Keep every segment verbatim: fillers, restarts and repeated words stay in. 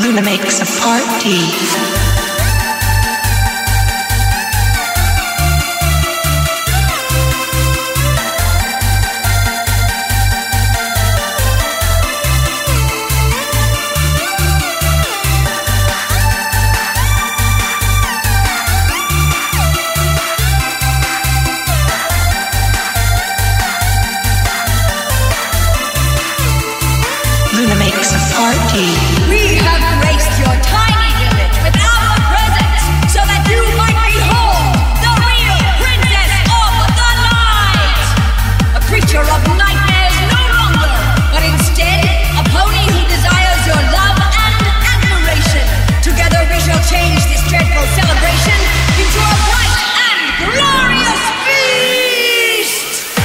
Luna makes a party. We have graced your tiny village with our presence so that you might behold the real princess of the night. A creature of nightmares no longer, but instead a pony who desires your love and admiration. Together we shall change this dreadful celebration into a bright and glorious feast.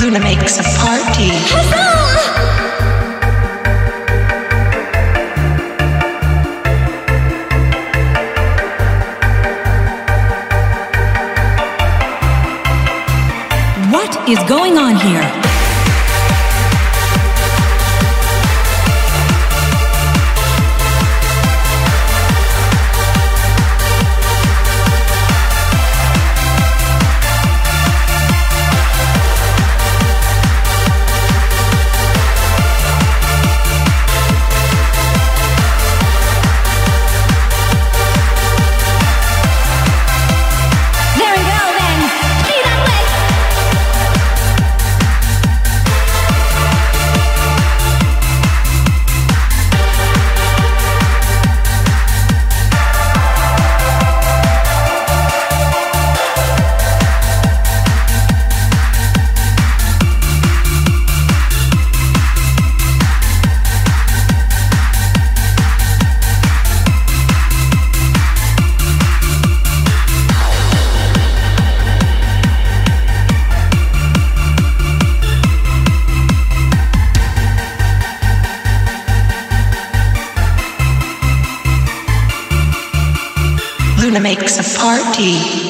Luna makes a party. What is going on here? Luna makes a party.